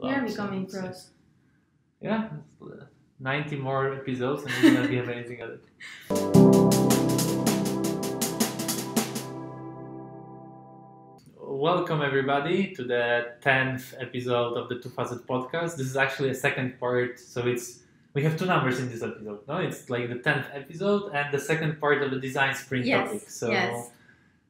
Yeah, becoming pros. Yeah, 90 more episodes and we won't have anything at it. Welcome everybody to the 10th episode of the Two Facet podcast. This is actually a second part, so we have two numbers in this episode. No, it's like the 10th episode and the second part of the design sprint topic. So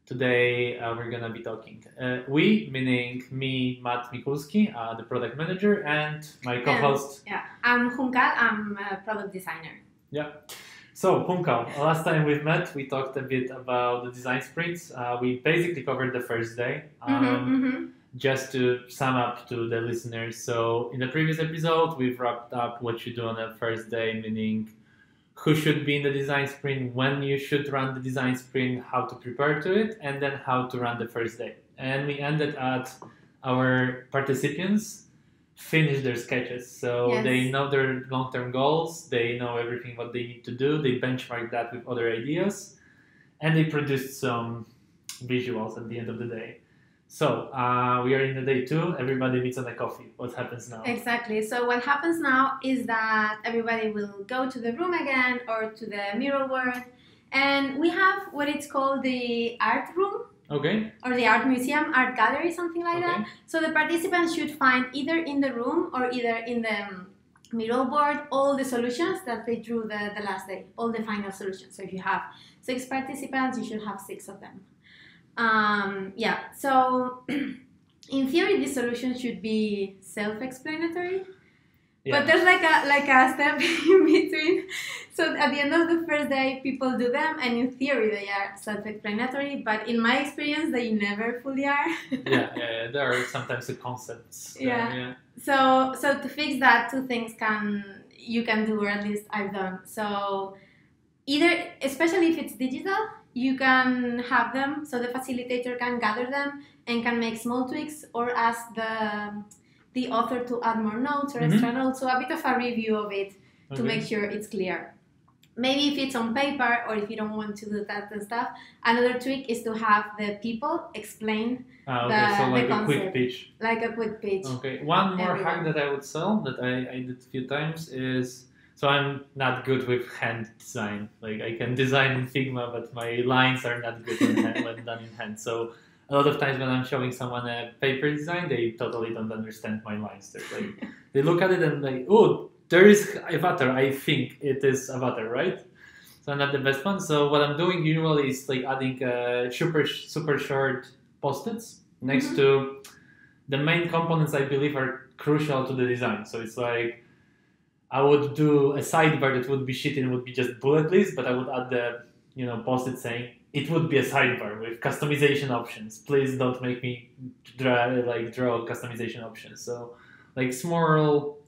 today we're gonna be talking. We, meaning me, Matt Mikulski, the product manager, and my co-host. I'm Hunkal. I'm a product designer. Yeah. So, Hunkal, last time we met, we talked a bit about the design sprints. We basically covered the first day, just to sum up to the listeners. So, in the previous episode, we've wrapped up what you do on the first day, meaning who should be in the design sprint, when you should run the design sprint, how to prepare to it, and then how to run the first day. And we ended at our participants finish their sketches, so they know their long-term goals, they know everything what they need to do, they benchmark that with other ideas, and they produced some visuals at the end of the day. So we are in the day two, everybody meets on a coffee. What happens now? Exactly, so what happens now is that everybody will go to the room again or to the mirror world, and we have what it's called the art room. Okay. Or the art museum, art gallery, something like that. So the participants should find either in the room or either in the mural board all the solutions that they drew the last day, all the final solutions. So if you have 6 participants, you should have 6 of them. So in theory, the solution should be self-explanatory. Yeah. But there's like a step in between. So at the end of the first day, people do them, and in theory they are self-explanatory, but in my experience, they never fully are. Yeah. There are sometimes the concepts. Yeah. So to fix that, two things you can do, or at least I've done. So either, especially if it's digital, you can have them, so the facilitator can gather them and can make small tweaks or ask the author to add more notes or extra notes, so a bit of a review of it to make sure it's clear. Maybe if it's on paper or if you don't want to do that and stuff, another trick is to have the people explain the concept. Like a quick pitch. Okay, one more hack that I would sell that I did a few times is, so I'm not good with hand design. Like I can design in Figma, but my lines are not good when done in hand. So a lot of times when I'm showing someone a paper design, they totally don't understand my lines. They're like, they look at it and like, oh, there is avatar. I think it is avatar, right? So I'm not the best one. So what I'm doing usually is like adding super short post-its next to the main components I believe are crucial to the design. So it's like I would do a sidebar that would be shit and would be just bullet list, but I would add the post-it saying, it would be a sidebar with customization options. Please don't make me draw customization options. So like small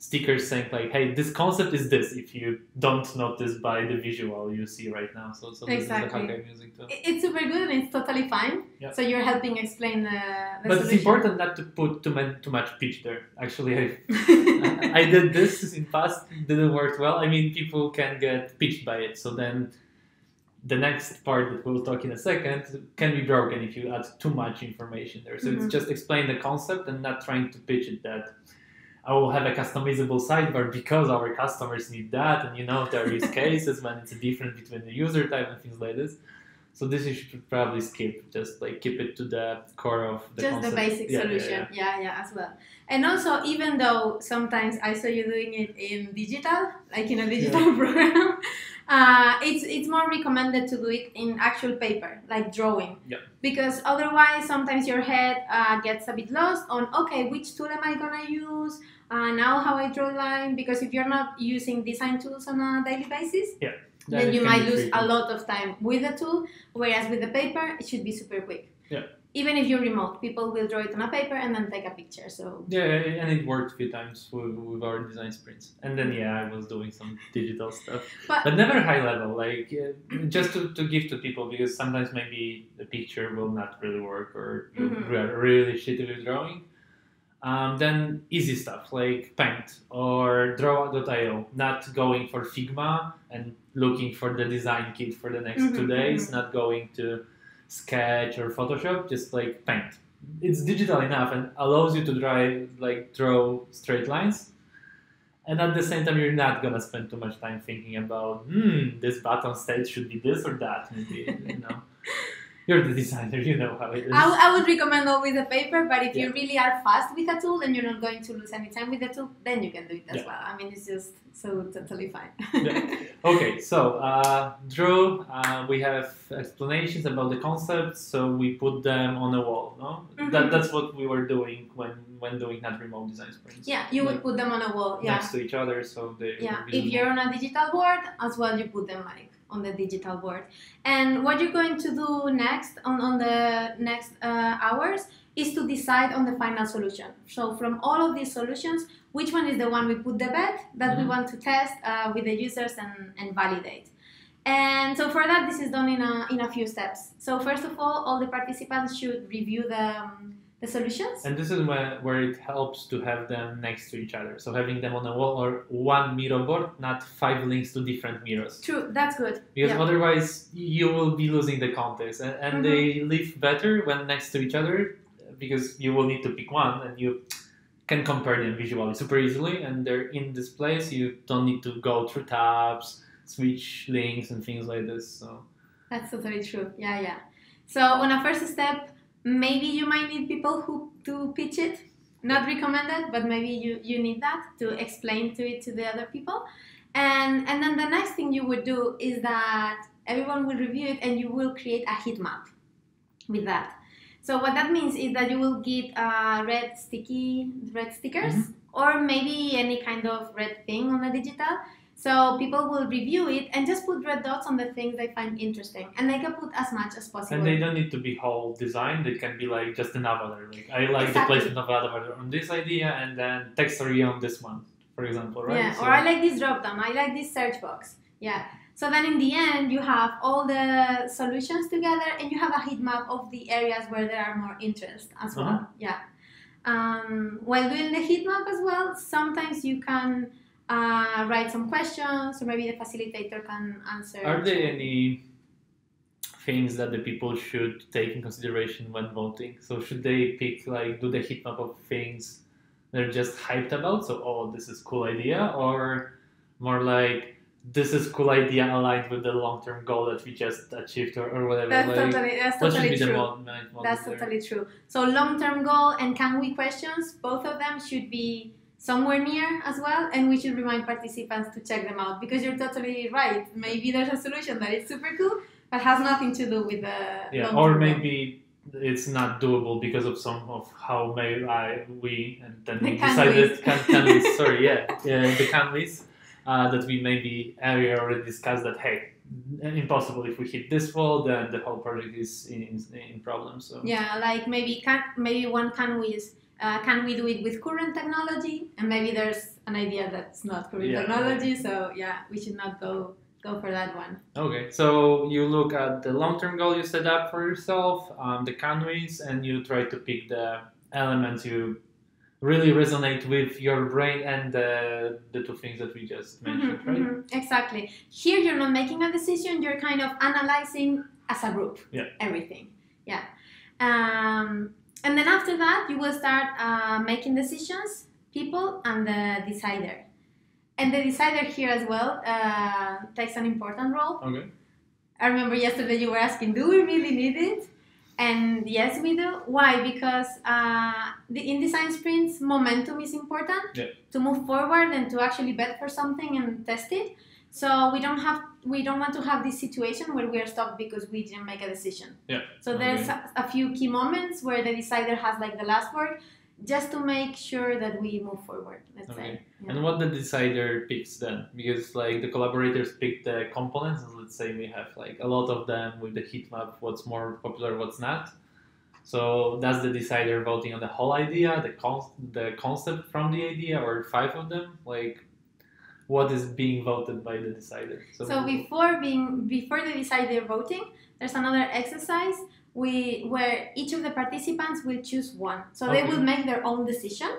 stickers saying like, hey, this concept is this. If you don't notice by the visual you see right now. So exactly. This is the hack I'm using too. It's super good and it's totally fine. Yeah. So you're helping explain the But solution. It's important not to put too much pitch there. Actually, I did this in past. Didn't work well. I mean, people can get pitched by it. So then the next part that we'll talk in a second can be broken if you add too much information there. So it's just explain the concept and not trying to pitch it that I will have a customizable sidebar because our customers need that. And there is cases when it's different between the user type and things like this. So this you should probably skip. Just like keep it to the core of the just concept. The basic solution. Yeah, as well. And also, even though sometimes I saw you doing it in digital, like in a digital program, it's more recommended to do it in actual paper, like drawing. Yeah. Because otherwise, sometimes your head gets a bit lost on which tool am I gonna use? Now how I draw line? Because if you're not using design tools on a daily basis, then you might lose a lot of time with the tool, whereas with the paper, it should be super quick. Yeah. Even if you're remote, people will draw it on a paper and then take a picture, so... Yeah, and it worked a few times with our design sprints. And then, I was doing some digital stuff. But never high level, like, just to give to people, because sometimes maybe the picture will not really work, or you're really shitty with drawing. Then easy stuff like Paint or Draw.io, not going for Figma and looking for the design kit for the next 2 days, not going to Sketch or Photoshop, just like Paint. it's digital enough and allows you to draw straight lines. And at the same time, you're not going to spend too much time thinking about, this button state should be this or that. Maybe, you know. You're the designer, you know how it is. I would recommend always a paper, but if you really are fast with a tool and you're not going to lose any time with the tool, then you can do it as well. I mean, it's just so totally fine. Okay, so Drew, we have explanations about the concepts, so we put them on a wall, no? Mm-hmm. That's what we were doing when doing that remote design sprints. Yeah, you would put them on a wall, next to each other, so they... Yeah, if you're on a digital board, as well you put them on the digital board. And what you're going to do next on the next hours is to decide on the final solution. So from all of these solutions, which one is the one we put the bet that we want to test with the users and validate. And so for that, this is done in a few steps. So first of all the participants should review the solutions. And this is where it helps to have them next to each other. So having them on a wall or one mirror board, not five links to different mirrors. True, that's good. Because otherwise you will be losing the context. And they live better when next to each other because you will need to pick one and you can compare them visually super easily. And they're in this place. You don't need to go through tabs, switch links and things like this. So that's totally true. Yeah, yeah. So on a first step, maybe you might need people who to pitch it, not recommended, but maybe you need that to explain to the other people. And then the next thing you would do is that everyone will review it and you will create a heat map with that. So what that means is that you will get red stickers or maybe any kind of red thing on the digital. So people will review it and just put red dots on the things they find interesting. And they can put as much as possible. And they don't need to be whole design. They can be like just an avatar. Like I like the placement of avatar on this idea and then text area on this one, for example, right? Yeah, so, or I like this drop-down. I like this search box. Yeah. So then in the end, you have all the solutions together and you have a heat map of the areas where there are more interest as well. Uh-huh. Yeah. While doing the heat map as well, sometimes you can... write some questions, or maybe the facilitator can answer. Are there any things that the people should take in consideration when voting? So should they pick, do the heat map of things they're just hyped about? So, oh, this is a cool idea, or more like, this is a cool idea aligned with the long-term goal that we just achieved or whatever. That's totally true. So long-term goal and can we questions, both of them should be somewhere near as well, and we should remind participants to check them out because you're totally right. Maybe there's a solution that is super cool but has nothing to do with the or maybe it's not doable because of some of how we decided that we maybe already discussed that hey, impossible if we hit this wall, then the whole project is in problems. So yeah, like can we do it with current technology? And maybe there's an idea that's not current technology, so we should not go for that one. Okay, so you look at the long-term goal you set up for yourself, the canvas, and you try to pick the elements you really resonate with your brain and the two things that we just mentioned, right? Mm-hmm. Exactly. Here you're not making a decision, you're kind of analyzing as a group everything. Yeah. And then after that, you will start making decisions, people, and the decider. And the decider here as well takes an important role. Okay. I remember yesterday you were asking, do we really need it? And yes, we do. Why? Because in design sprints, momentum is important to move forward and to actually bet for something and test it. So we don't want to have this situation where we are stopped because we didn't make a decision. Yeah. So there's a few key moments where the decider has the last word, just to make sure that we move forward. Let's say. Yeah. And what the decider picks then, because the collaborators pick the components, and let's say we have a lot of them with the heat map. What's more popular, what's not. So that's the decider voting on the whole idea, the concept from the idea, or five of them, What is being voted by the decider? So before the decider voting, there's another exercise where each of the participants will choose one. So they will make their own decision.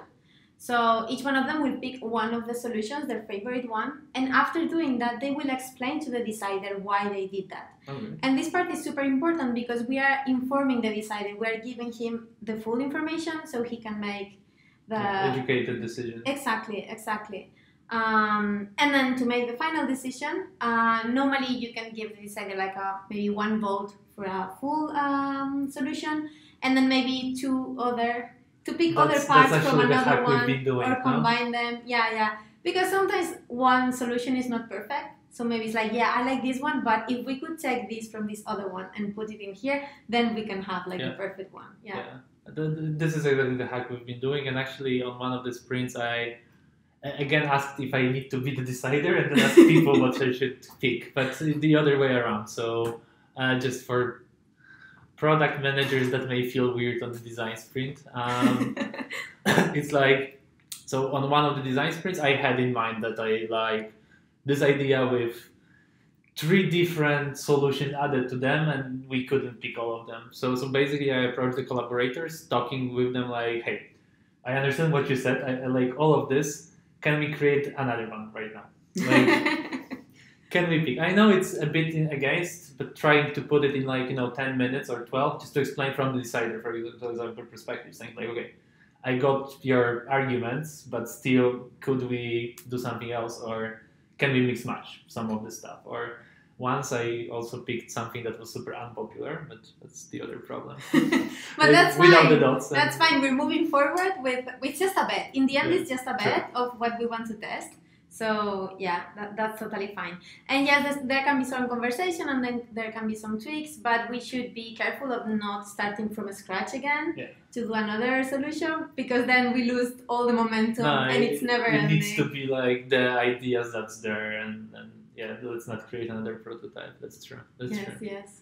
So each one of them will pick one of the solutions, their favorite one, and after doing that, they will explain to the decider why they did that. Okay. And this part is super important because we are informing the decider, we are giving him the full information so he can make the... educated decision. Exactly, exactly. And then to make the final decision, normally you can give the decider like maybe one vote for a full solution, and then maybe two other... to pick other parts from another one or combine them. Yeah, yeah. Because sometimes one solution is not perfect. So maybe it's like, yeah, I like this one, but if we could take this from this other one and put it in here, then we can have like the perfect one. Yeah. This is exactly the hack we've been doing. And actually on one of the sprints, I again asked if I need to be the decider and then asked people what I should pick, but the other way around. So just for product managers that may feel weird on the design sprint. It's like, so on one of the design sprints, I had in mind that I like this idea with three different solutions added to them, and we couldn't pick all of them. So basically, I approached the collaborators, talking with them like, hey, I understand what you said. I like all of this. Can we create another one right now? Like, can we pick? I know it's a bit against, but trying to put it in 10 minutes or 12, just to explain from the decider, for example, perspective, saying like, okay, I got your arguments, but still, could we do something else, or can we mix match some of this stuff? Or once I also picked something that was super unpopular, but that's the other problem. But that's fine. The dots, that's fine. We're moving forward with just a bet. In the end, it's just a bet of what we want to test. So yeah, that's totally fine. And yes, there can be some conversation and then there can be some tweaks, but we should be careful of not starting from scratch again to do another solution, because then we lose all the momentum and it's never ending. It needs to be like the ideas that's there and yeah, let's not create another prototype. That's true. Yes,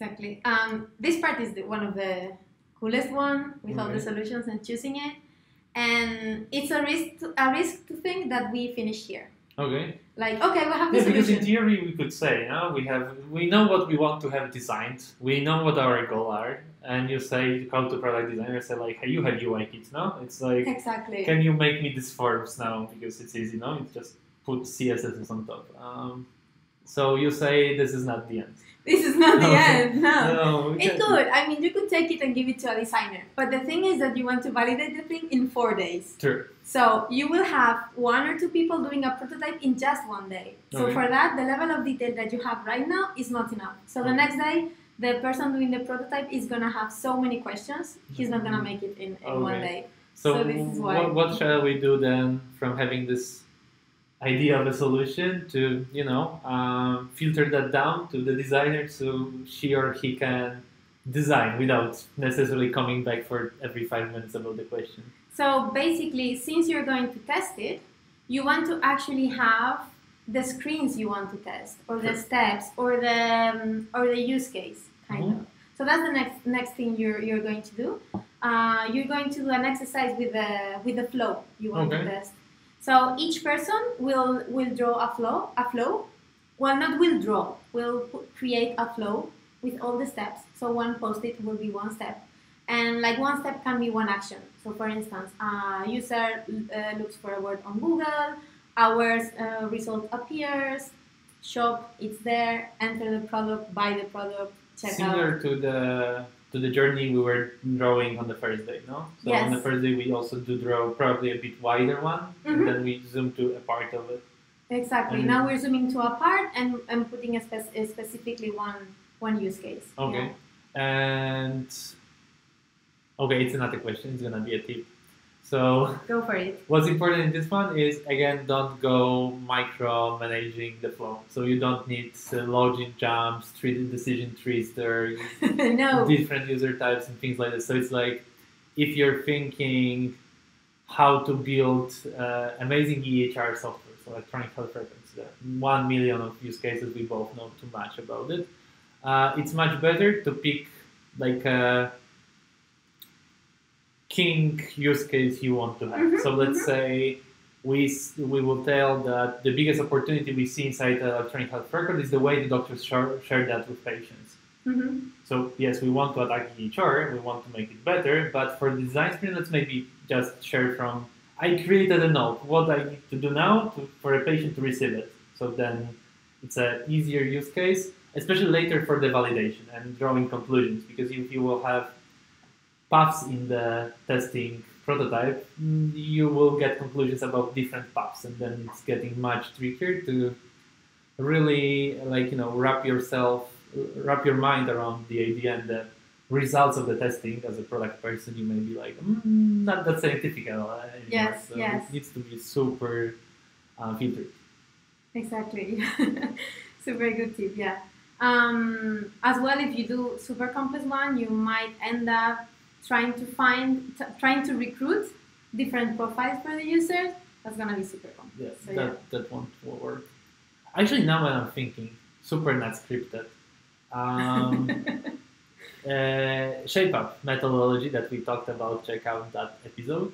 exactly. This part is one of the coolest one with all the solutions and choosing it. And it's a risk to think that we finish here. Okay. Like, okay, we have this solution. Because in theory we could say, we know what we want to have designed. We know what our goals are. And you say, come to product designer, say like, hey, you have UI kit, no? It's like, exactly. Can you make me these forms now? Because it's easy, no? It's just put CSS on top. So you say this is not the end. This is not the end, no. It could. I mean, you could take it and give it to a designer. But the thing is that you want to validate the thing in 4 days. True. So you will have one or two people doing a prototype in just 1 day. So for that, the level of detail that you have right now is not enough. So the next day, the person doing the prototype is going to have so many questions. He's not going to make it in 1 day. So this is why. What shall we do then from having this idea of a solution to, filter that down to the designer so she or he can design without necessarily coming back for every 5 minutes about the question? So basically, since you're going to test it, you want to actually have the screens you want to test, or the steps, or the use case, kind of. So that's the next thing you're going to do. You're going to do an exercise with the flow you want to test. So each person will draw a flow. Well, not will draw. Will create a flow with all the steps. So one post-it will be one step, and like one step can be one action. So for instance, user looks for a word on Google. Hours result appears. Shop, it's there. Enter the product. Buy the product. Check out. Similar to the journey we were drawing on the first day, no? So on the first day we also do draw probably a bit wider one, and then we zoom to a part of it. Exactly. And now we're zooming to a part and putting specifically one use case. Okay. Yeah. And it's another question. It's gonna be a tip. So go for it. What's important in this one is, again, don't go micromanaging the flow. So you don't need logic jumps, decision trees, there different user types and things like this. So it's like, if you're thinking how to build amazing EHR software, so electronic health records, 1 million of use cases, we both know too much about it. It's much better to pick like a king use case you want to have. So let's say we will tell that the biggest opportunity we see inside the electronic health record is the way the doctors share that with patients. So yes, we want to attack EHR, we want to make it better, but for the design sprint, let's maybe just share from I created a note, what I need to do now for a patient to receive it. So then it's an easier use case, especially later for the validation and drawing conclusions, because if you will have paths in the testing prototype, you will get conclusions about different paths, and then it's getting much trickier to really, like, you know, wrap your mind around the idea and the results of the testing. As a product person, you may be like, not that scientific at all anymore. Yes, so yes. It needs to be super filtered. Exactly. Super good tip, yeah. As well, if you do super complex one, you might end up trying to recruit different profiles for the users. That's gonna be super complex. Yeah, so, that won't work. Actually, now when I'm thinking, super not scripted. Shape Up methodology that we talked about, check out that episode,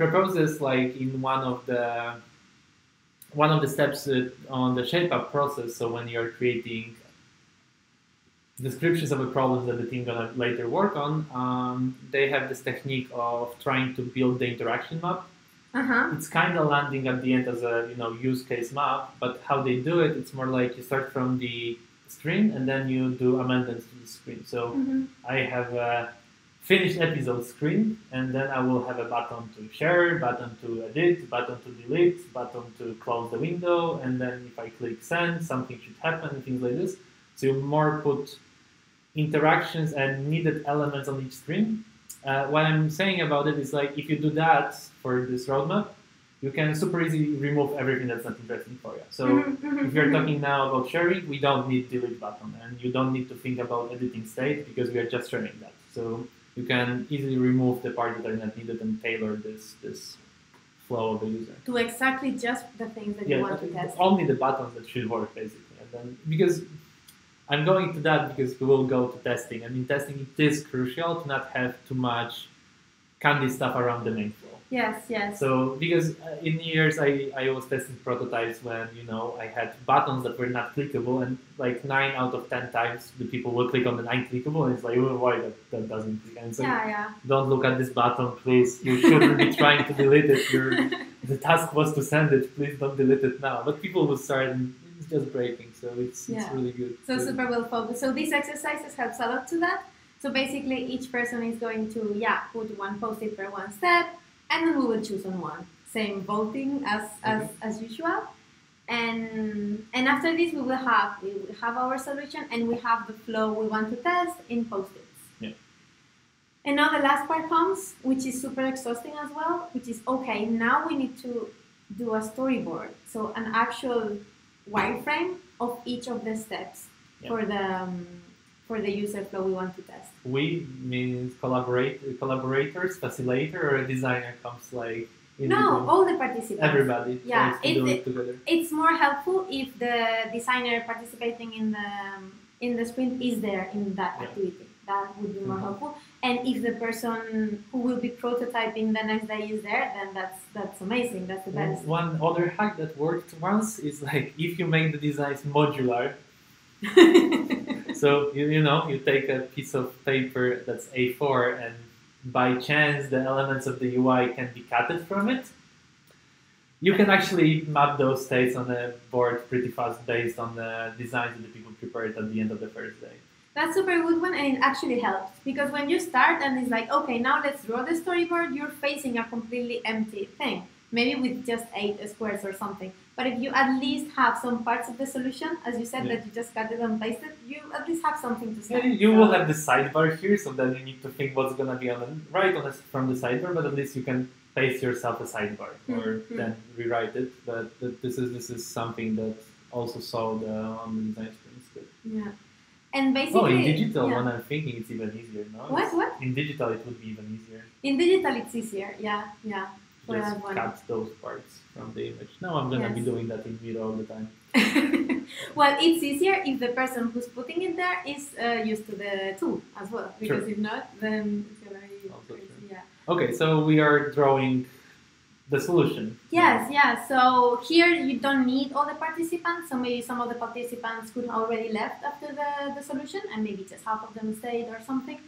proposes, like, in one of the steps on the Shape Up process. So when you're creating descriptions of a problem that the team gonna later work on, they have this technique of trying to build the interaction map. Uh-huh. It's kind of landing at the end as a, you know, use case map, but how they do it, it's more like you start from the screen and then you do amendments to the screen. So mm-hmm. I have a finished episode screen, and then I will have a button to share, button to edit, button to delete, button to close the window, and then if I click send, something should happen, things like this. So you more put interactions and needed elements on each screen. What I'm saying about it is, like, if you do that for this roadmap, you can super easily remove everything that's not interesting for you. So if you're talking now about sharing, we don't need delete button, and you don't need to think about editing state because we are just sharing that. So you can easily remove the parts that are not needed and tailor this flow of the user. To exactly just the things that you want to test. Only the buttons that should work, basically. And then, because I'm going to that because we will go to testing. I mean, testing, it is crucial to not have too much candy stuff around the main flow. Yes, yes. So, because in years I was testing prototypes when, you know, I had buttons that were not clickable, and like 9 out of 10 times the people will click on the unclickable, and it's like, oh, why that doesn't click? And so don't look at this button, please. You shouldn't be trying to delete it. The task was to send it. Please don't delete it now. But people will start, and it's just breaking. So it's really good. So super well focused. So these exercises helps a lot to that. So basically each person is going to put one post-it per one step, and then we will choose on one. Same voting as usual. And after this we will have our solution, and we have the flow we want to test in post-its. Yeah. And now the last part comes, which is super exhausting as well, which is, okay, now we need to do a storyboard. So an actual wireframe of each of the steps for the user flow we want to test. We means collaborators, facilitator, or a designer comes like in the room. All the participants. Everybody. Yeah, it's more helpful if the designer participating in the sprint is there in that activity. That would be more helpful. And if the person who will be prototyping the next day is there, then that's amazing. That's the best. One other hack that worked once is, like, if you make the designs modular. So you take a piece of paper that's A4, and by chance the elements of the UI can be cutted from it. You can actually map those states on the board pretty fast based on the designs that the people prepared at the end of the first day. That's super good one, and it actually helps, because when you start and it's like, okay, now let's draw the storyboard, you're facing a completely empty thing, maybe with just 8 squares or something. But if you at least have some parts of the solution, as you said, that you just cut it and paste it, you at least have something to start. You will have the sidebar here, so then you need to think what's going to be from the sidebar, but at least you can paste yourself a sidebar or then rewrite it. But this is something that also saw on the design screen. Yeah. And basically, in digital, when I'm thinking, it's even easier, no? What? In digital, it would be even easier. In digital, it's easier, yeah. Just cut those parts from the image. No, I'm going to be doing that in Miro all the time. Well, it's easier if the person who's putting it there is used to the tool as well. Because if not, then it's going to be also crazy. Yeah. Okay, so we are drawing the solution. Yes. So here you don't need all the participants. So maybe some of the participants could already left after the solution, and maybe just half of them stayed or something.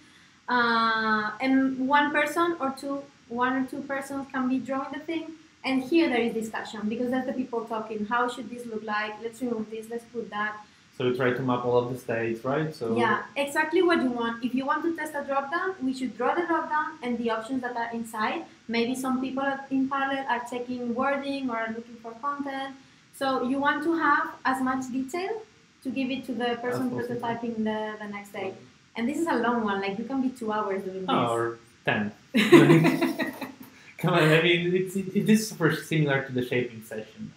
And one person or two one or two persons can be drawing the thing. And here there is discussion, because that's the people talking. How should this look like? Let's remove this, let's put that. So you try to map all of the states, right? So yeah, exactly what you want. If you want to test a dropdown, we should draw the dropdown and the options that are inside. Maybe some people in parallel are checking wording or are looking for content. So you want to have as much detail to give it to the person prototyping the next day. And this is a long one. Like, you can be 2 hours doing this. Or 10. Come on, I mean, it is super similar to the shaping session.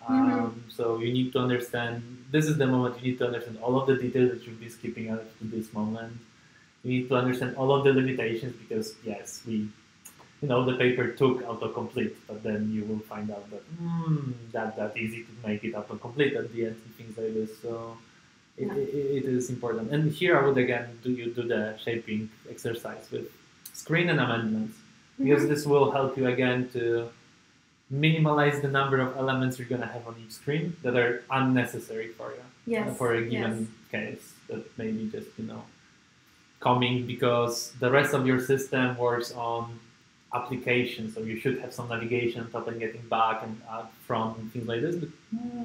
So you need to understand, this is the moment you need to understand all of the details that you've been skipping out to this moment. You need to understand all of the limitations because, yes, the paper took autocomplete, but then you will find out that that easy to make it autocomplete at the end and things like this. So it is important. And here I would again do the shaping exercise with screen and amendments. Because this will help you again to minimize the number of elements you're going to have on each screen that are unnecessary for you. Yes. For a given case that maybe just, coming because the rest of your system works on applications. So you should have some navigation on top and getting back and up front and things like this. But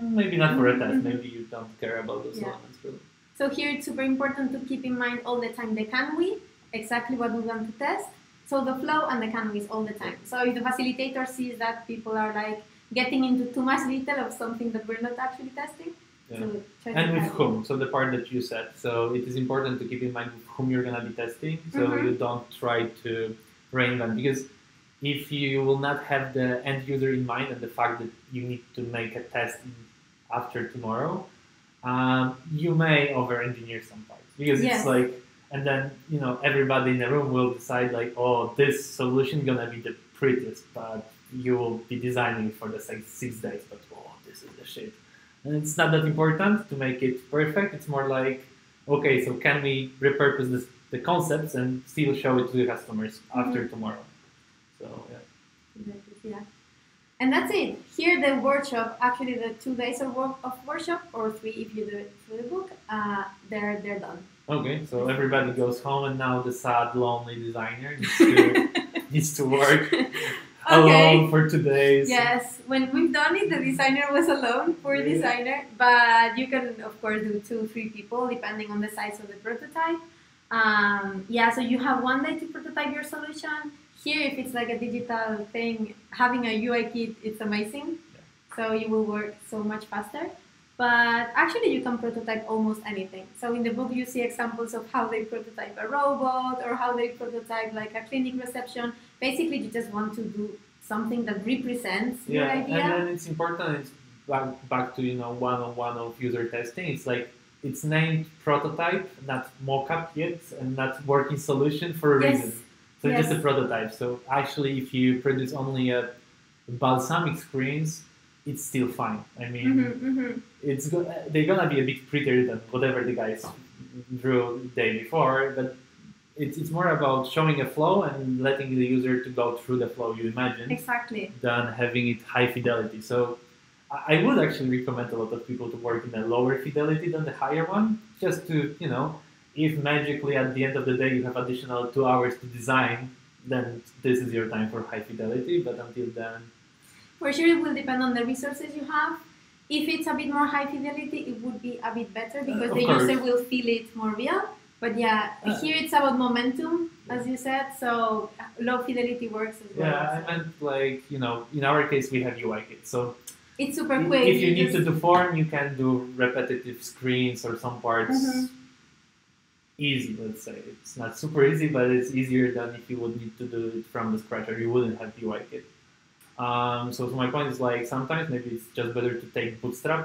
maybe not for a test. Maybe you don't care about those elements really. So here it's super important to keep in mind all the time the canvas, exactly what we want to test. So the flow and the canvas all the time. So if the facilitator sees that people are like getting into too much detail of something that we're not actually testing. Yeah. So and with whom, so the part that you said. So it is important to keep in mind with whom you're going to be testing. So you don't try to rein them. Because if you will not have the end user in mind and the fact that you need to make a test after tomorrow, you may over-engineer some parts. Because it's like... And then, everybody in the room will decide like, oh, this solution going to be the prettiest, but you will be designing for the 6 days, but oh, this is the shit. And it's not that important to make it perfect. It's more like, okay, so can we repurpose the concepts and still show it to the customers after tomorrow? So, yeah. And that's it. Here, the workshop, actually the 2 days of workshop, or 3 if you do it through the book, they're done. Okay, so everybody goes home, and now the sad, lonely designer needs to work alone for 2 days. Yes, when we've done it, the designer was alone, poor designer, but you can, of course, do 2-3 people, depending on the size of the prototype. So you have 1 day to prototype your solution. Here, if it's like a digital thing, having a UI kit, it's amazing. Yeah. So you will work so much faster. But actually, you can prototype almost anything. So in the book, you see examples of how they prototype a robot or how they prototype like a clinic reception. Basically, you just want to do something that represents your idea. Yeah, and then it's important. It's back to one-on-one of user testing. It's like, it's named prototype, not mock-up yet, and not working solution for a reason. So just a prototype. So actually, if you produce only a balsamic screens, it's still fine. I mean, it's they're gonna be a bit prettier than whatever the guys drew the day before. But it's more about showing a flow and letting the user to go through the flow you imagine. Exactly. Than having it high fidelity. So I would actually recommend a lot of people to work in a lower fidelity than the higher one, just to If magically at the end of the day you have additional 2 hours to design, then this is your time for high fidelity. But until then, for sure it will depend on the resources you have. If it's a bit more high fidelity, it would be a bit better because the user will feel it more real. But here it's about momentum, as you said. So low fidelity works as well. Yeah, I meant like in our case we have UI kits, so it's super quick. If you need to do form, you can do repetitive screens or some parts. Easy, let's say. It's not super easy, but it's easier than if you would need to do it from the scratch or you wouldn't have UI kit. So my point is like sometimes maybe it's just better to take Bootstrap.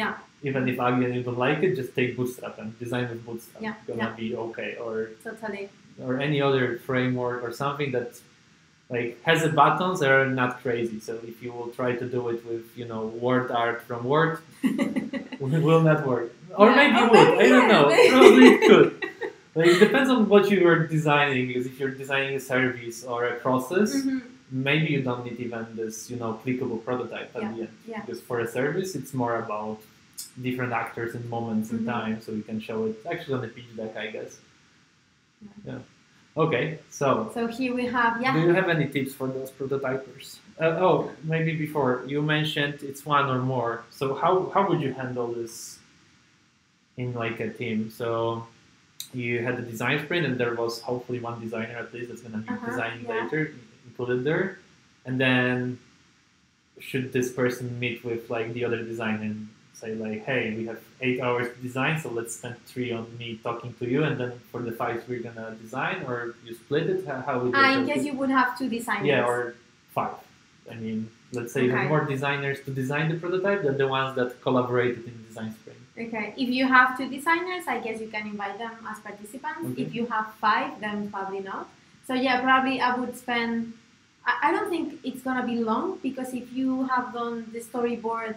Yeah. Even if you don't like it, just take Bootstrap and design with Bootstrap. Yeah. It's gonna be okay. Or totally. Or any other framework or something that like has the buttons that are not crazy. So if you will try to do it with word art from Word, it will not work. Or maybe it would. I don't know. Probably it could. Like, it depends on what you are designing. Because if you're designing a service or a process, maybe you don't need even this, clickable prototype at the end. Yeah. Because for a service, it's more about different actors and moments in time. So you can show it actually on the pitch deck, I guess. Yeah. Okay, so here we have, yeah. Do you have any tips for those prototypers? Oh, maybe before, you mentioned it's one or more. So how would you handle this in like a team? So you had the design sprint and there was hopefully one designer at least that's going to be designing later, included there. And then should this person meet with like the other designer and say like, hey, we have 8 hours to design, so let's spend 3 on me talking to you, and then for the 5 we're going to design, or you split it? How would you I guess you would have 2 designers. Yeah, or 5. I mean, let's say you have more designers to design the prototype than the ones that collaborated in design sprint. Okay, if you have 2 designers, I guess you can invite them as participants. Okay. If you have 5, then probably not. So yeah, probably I would spend... I don't think it's going to be long, because if you have done the storyboard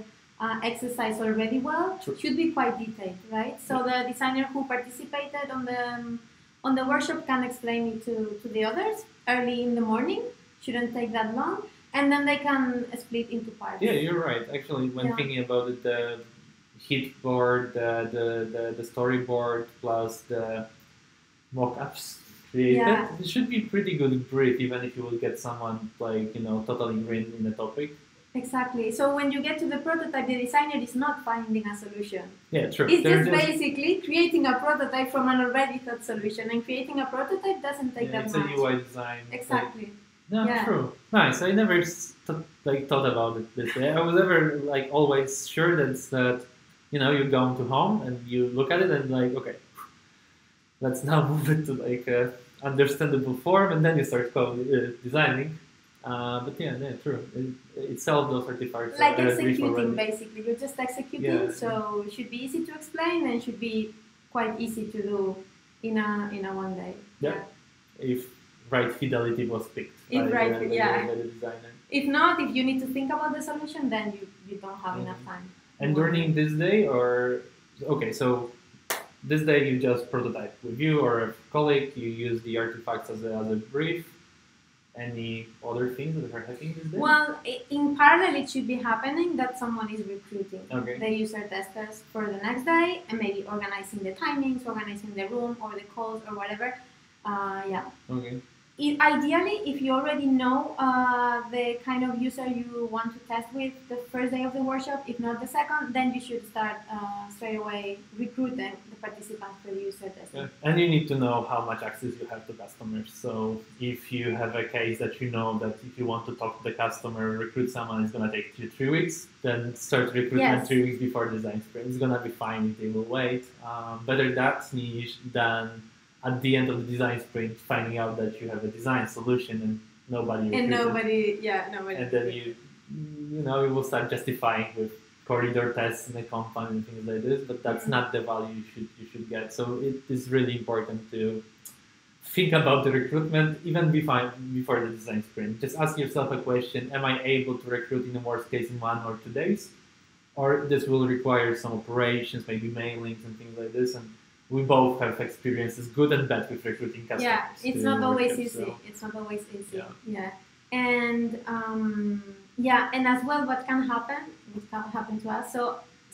exercise already well, it should be quite detailed, right? So the designer who participated on the workshop can explain it to the others early in the morning. Shouldn't take that long. And then they can split into parts. Yeah, you're right. Actually, when thinking about it, the heat board, the storyboard, plus the mock-ups created, it should be pretty good brief, even if you will get someone like, you know, totally green in the topic. Exactly. So when you get to the prototype, the designer is not finding a solution. Yeah, true. It's just basically creating a prototype from an already thought solution, and creating a prototype doesn't take that much. It's a UI design. Exactly. No, true. Nice. I never thought about it this way. I was never like always sure that you know, you go to home and you look at it and like, okay, let's now move it to like a understandable form, and then you start designing. But yeah, true. Itself, those artifacts like executing, basically. You're just executing, so it should be easy to explain and should be quite easy to do in a one day. Yeah. If right fidelity was picked by the designer. If not, if you need to think about the solution, then you don't have enough time. And during this day, so this day you just prototype with you or a colleague. You use the artifacts as a brief. Any other things that are happening these days? Well, in parallel, it should be happening that someone is recruiting the user testers for the next day, and maybe organizing the timings, organizing the room or the calls or whatever. Okay. Ideally, if you already know the kind of user you want to test with the first day of the workshop, if not the second, then you should start straight away recruiting the participants for the user testing. Yeah. And you need to know how much access you have to customers. So if you have a case that you know that if you want to talk to the customer, recruit someone, it's going to take 3 weeks, then start recruitment 3 weeks before design sprint. It's going to be fine if they will wait. Better that niche than... at the end of the design sprint, finding out that you have a design solution and nobody. And then you will start justifying with corridor tests in the company and things like this, but that's not the value you should get. So it is really important to think about the recruitment even before the design sprint. Just ask yourself a question: am I able to recruit in the worst case in 1 or 2 days, or this will require some operations, maybe mailings and things like this? And we both have experiences, good and bad, with recruiting customers. Yeah, it's not always easy. It's not always easy. Yeah. And and as well, what can happen to us. So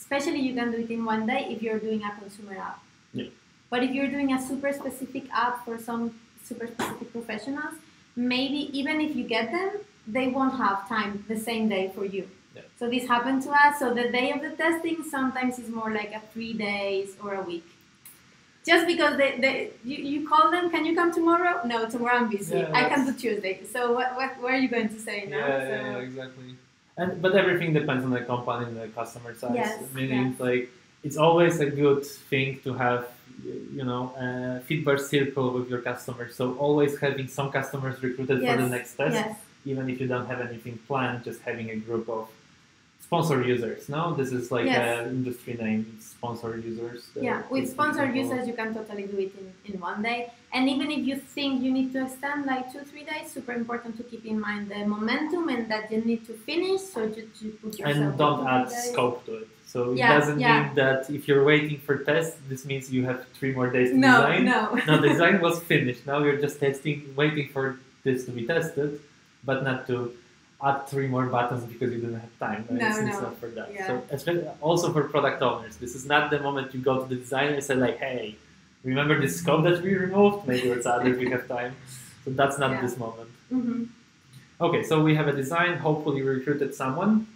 especially you can do it in one day if you're doing a consumer app. Yeah. But if you're doing a super specific app for some super specific professionals, maybe even if you get them, they won't have time the same day for you. Yeah. So this happened to us. So the day of the testing sometimes is more like a 3 days or a week. Just because you call them, can you come tomorrow? No, tomorrow I'm busy. Yeah, I can do Tuesday. So what are you going to say now? Yeah, exactly. But everything depends on the company and the customer size. Yes, meaning like it's always a good thing to have, a feedback circle with your customers. So always having some customers recruited for the next test, even if you don't have anything planned, just having a group of sponsor users, no? This is like an industry name, sponsor users. Yeah, with sponsor users, you can totally do it in one day. And even if you think you need to extend like 2-3 days, super important to keep in mind the momentum and that you need to finish, so you put yourself... And don't add scope to it. So it doesn't mean that if you're waiting for tests, this means you have 3 more days to design. No, the design was finished. Now you're just testing, waiting for this to be tested, but not to... add 3 more buttons because you didn't have time. Right? It's not for that. Yeah. So especially also for product owners, this is not the moment you go to the designer and say like, "Hey, remember the scope that we removed? Maybe let's add it if we have time. So that's not this moment. Mm-hmm. Okay, so we have a design. Hopefully we recruited someone.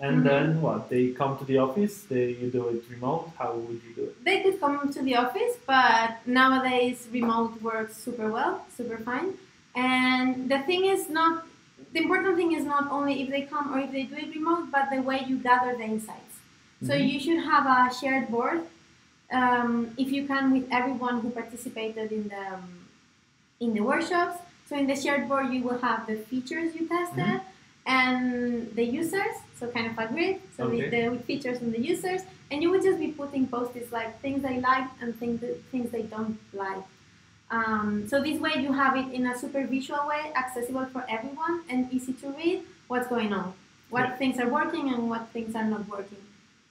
And then what? They come to the office? You do it remote? How would you do it? They could come to the office, but nowadays remote works super well, super fine. And the thing is not... The important thing is not only if they come or if they do it remote, but the way you gather the insights. So you should have a shared board, if you can, with everyone who participated in the workshops. So in the shared board, you will have the features you tested and the users, so kind of a grid, so with features and the users, and you would just be putting post-its like things they like and things they don't like. So this way you have it in a super visual way, accessible for everyone and easy to read what's going on, what things are working and what things are not working.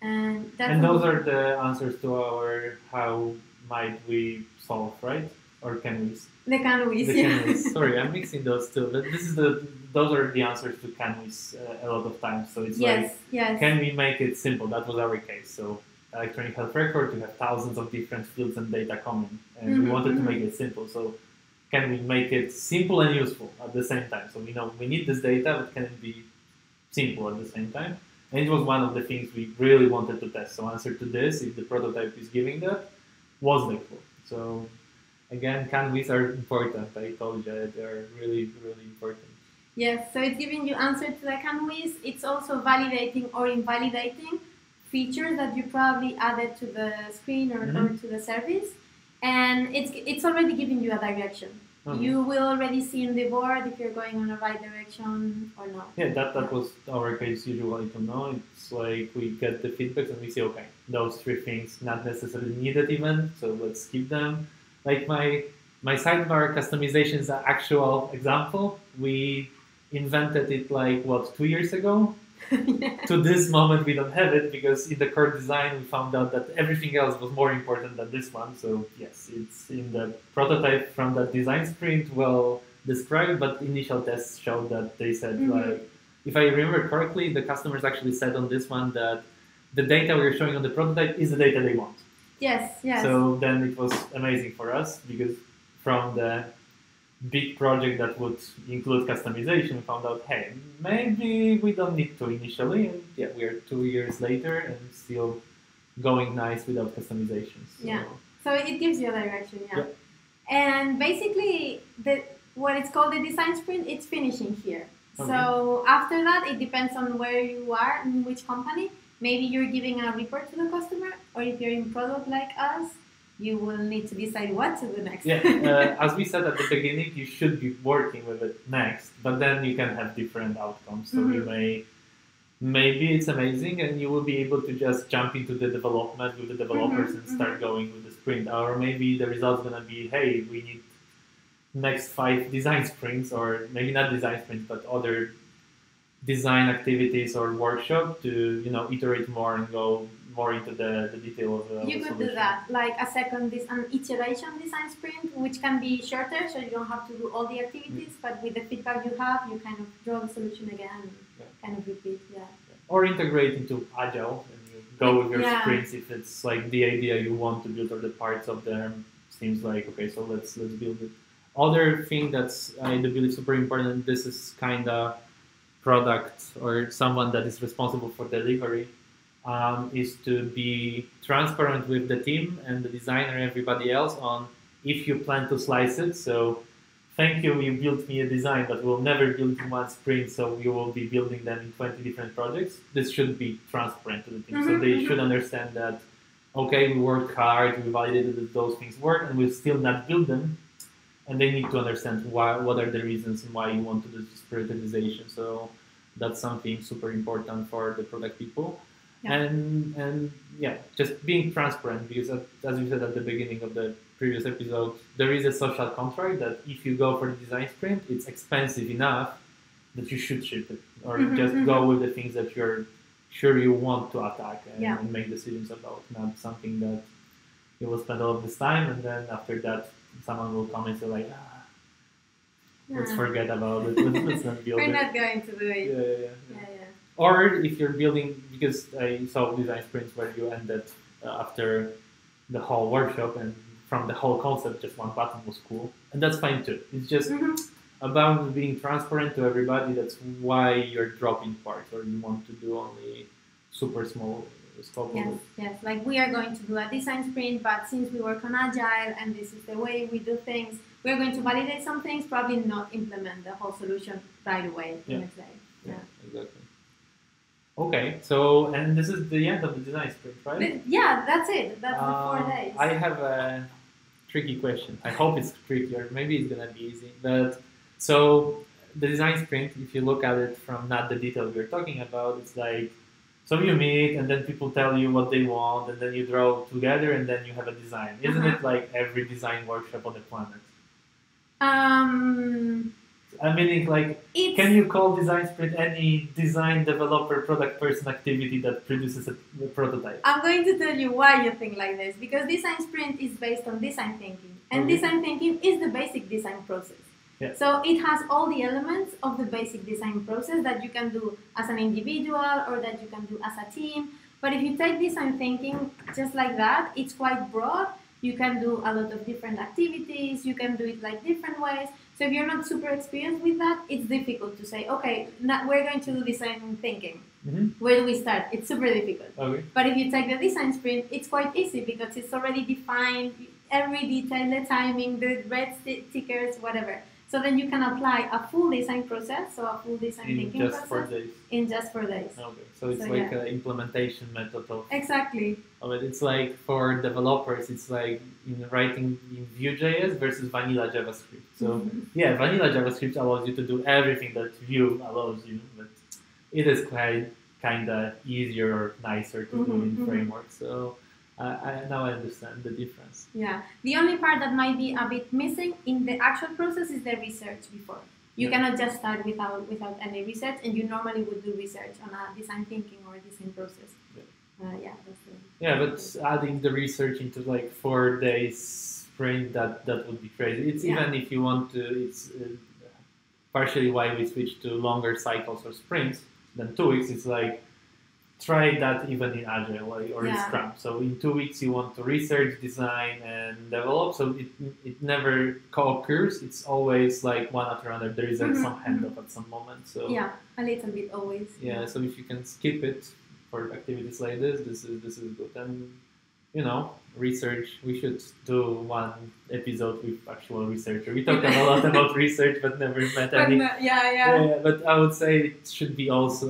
And those are the answers to our how might we solve, right? Or can we? The can we. Sorry, I'm mixing those two. Those are the answers to can we a lot of times. So it's can we make it simple? That was our case. So electronic health record, you have thousands of different fields and data coming, and we wanted to make it simple. So can we make it simple and useful at the same time? So we know we need this data, but can it be simple at the same time? And it was one of the things we really wanted to test. So answer to this, if the prototype is giving that, was helpful. So again, can-we's are important. I told you they're really, really important. Yes, so it's giving you answer to the can-we's. It's also validating or invalidating features that you probably added to the screen or to the service, and it's already giving you a direction. You will already see in the board if you're going in the right direction or not. Yeah, that was our case usually to know. It's like we get the feedback and we say, okay, those three things not necessarily needed even, so let's skip them. Like my sidebar customization is an actual example. We invented it like, 2 years ago? To this moment we don't have it, because in the core design we found out that everything else was more important than this one. So yes, it's in the prototype from that design sprint well described, but initial tests showed that they said like, if I remember correctly, the customers actually said on this one that the data we're showing on the prototype is the data they want. Yes. So then it was amazing for us, because from the big project that would include customization, we found out, hey, maybe we don't need to initially, and we are 2 years later and still going nice without customizations. So. Yeah, so it gives you a direction, And basically, what it's called the design sprint, it's finishing here. Okay. So after that, it depends on where you are and which company. Maybe you're giving a report to the customer, or if you're in product like us, you will need to decide what to do next. As we said at the beginning, you should be working with it next, but then you can have different outcomes. So you maybe it's amazing and you will be able to just jump into the development with the developers and start going with the sprint. Or maybe the result's going to be, hey, we need next 5 design sprints, or maybe not design sprints, but other design activities or workshop to, iterate more and go more into the detail of the You could do that, like an iteration design sprint, which can be shorter, so you don't have to do all the activities, but with the feedback you have, you kind of draw the solution again, and kind of repeat, Or integrate into Agile, and you go with your sprints if it's like the idea you want to build, or the parts of them seems like, okay, so let's build it. Other thing that's, I believe, super important, this is kind of product or someone that is responsible for delivery, is to be transparent with the team and the designer and everybody else on if you plan to slice it. So thank you built me a design, but we'll never build in one sprint, so we will be building them in 20 different projects. This should be transparent to the team. So they should understand that, okay, we worked hard, we validated that those things work, and we'll still not build them. And they need to understand what are the reasons and why you want to do this prioritization. So that's something super important for the product people. Yeah. And just being transparent, because as we said at the beginning of the previous episode, there is a social contract that if you go for the design sprint, it's expensive enough that you should ship it, or go with the things that you're sure you want to attack and make decisions about, not something that you will spend all of this time and then after that someone will come and say like, let's forget about it, let's not build it. We're not going to do it. Yeah. Or if you're building, because I saw design sprints where you ended after the whole workshop and from the whole concept, just one button was cool, and that's fine too. It's just about being transparent to everybody. That's why you're dropping parts, or you want to do only super small scope. Yes, like we are going to do a design sprint, but since we work on Agile and this is the way we do things, we're going to validate some things, probably not implement the whole solution right away. Exactly. Okay, so, and this is the end of the design sprint, right? Yeah, that's it. That's the 4 days. I have a tricky question. I hope it's trickier. Maybe it's going to be easy. But so the design sprint, if you look at it from not the detail we're talking about, it's like, so you meet and then people tell you what they want and then you draw together and then you have a design. Isn't it like every design workshop on the planet? I mean, like, can you call design sprint any design, developer, product person activity that produces a prototype? I'm going to tell you why you think like this, because design sprint is based on design thinking, and design thinking is the basic design process. Yeah. So it has all the elements of the basic design process that you can do as an individual or that you can do as a team. But if you take design thinking just like that, it's quite broad. You can do a lot of different activities, you can do it like different ways. So if you're not super experienced with that, it's difficult to say, okay, we're going to do design thinking. Where do we start? It's super difficult. But if you take the design sprint, it's quite easy because it's already defined, every detail, the timing, the red stickers, whatever. So then you can apply a full design process, so a full design thinking process in just 4 days. Okay, so it's like an implementation method of... Exactly. But it's like for developers, it's like in writing in Vue.js versus vanilla JavaScript. So yeah, vanilla JavaScript allows you to do everything that Vue allows you, but it is quite kind of easier or nicer to do in framework. So now I understand the difference. Yeah. The only part that might be a bit missing in the actual process is the research before. You cannot just start without any research, and you normally would do research on a design thinking or a design process. But adding the research into like 4 days sprint, that would be crazy. It's even if you want to, it's partially why we switch to longer cycles or sprints than 2 weeks. It's like, try that even in Agile or in Scrum. So in 2 weeks you want to research, design, and develop. So it never co-occurs. It's always like one after another. There is like some handoff at some moment. So a little bit always. Yeah. So if you can skip it for activities like this, this is good. And you know, research. We should do one episode with actual researcher. We talked a lot about research, but never met any. But I would say it should be also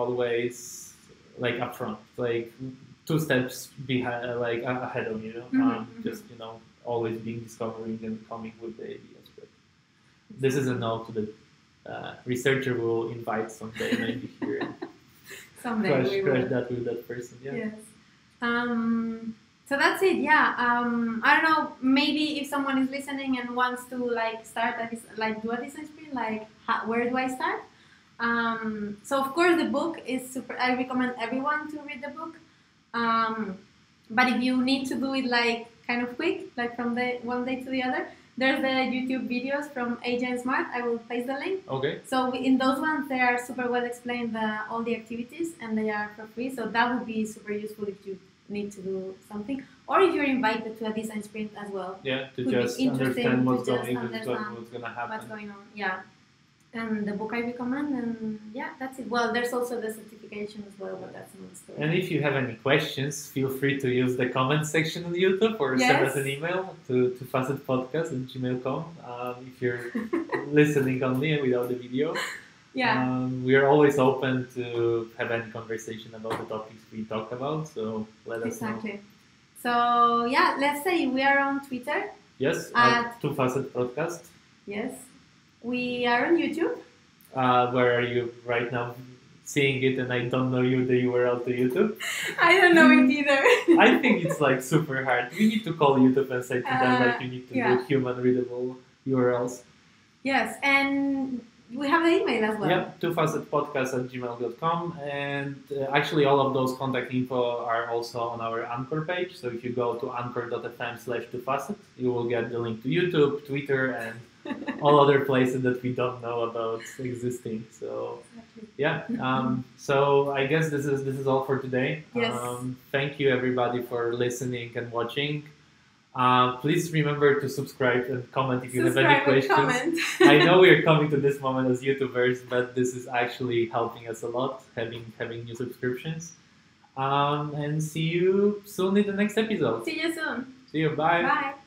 always like upfront, like 2 steps behind, like ahead of you. Just you know, always being discovering and coming with the ideas. But this is a note to the researcher. We will invite someday, maybe here. Crush that with that person. Yeah. Yes. So that's it. I don't know, maybe if someone is listening and wants to like do a design sprint, like where do I start? So of course the book is super, I recommend everyone to read the book. But if you need to do it like kind of quick, like from the one day to the other, there's the YouTube videos from AJ Smart. I will paste the link. Okay. So in those ones, they are super well explained, all the activities, and they are for free. So that would be super useful if you need to do something, or if you're invited to a design sprint as well. Yeah, to just understand what's going to happen. What's going on, yeah. And the book I recommend, and yeah, that's it. Well, there's also the certification as well, but that's another story. And if you have any questions, feel free to use the comment section on YouTube or send us an email to facetpodcast@gmail.com if you're listening only without the video. Yeah. We are always open to have any conversation about the topics we talk about, so let us know. Exactly. So, yeah, let's say we are on Twitter. Yes, at Two Facet Podcast. Yes. We are on YouTube. Where are you right now seeing it? And I don't know you the URL to YouTube. I don't know it either. I think it's like super hard. We need to call YouTube and say to them like you need to do human readable URLs. Yes, and we have the email as well. Yep, twofasetpodcast@gmail.com, and actually all of those contact info are also on our Anchor page. So if you go to anchor.fm/2facet, you will get the link to YouTube, Twitter, and all other places that we don't know about existing. So yeah. So I guess this is all for today. Yes. Thank you everybody for listening and watching. Please remember to subscribe and comment if you have any questions. I know we are coming to this moment as YouTubers, but this is actually helping us a lot, having new subscriptions. And see you soon in the next episode. See you soon. See you. Bye. Bye.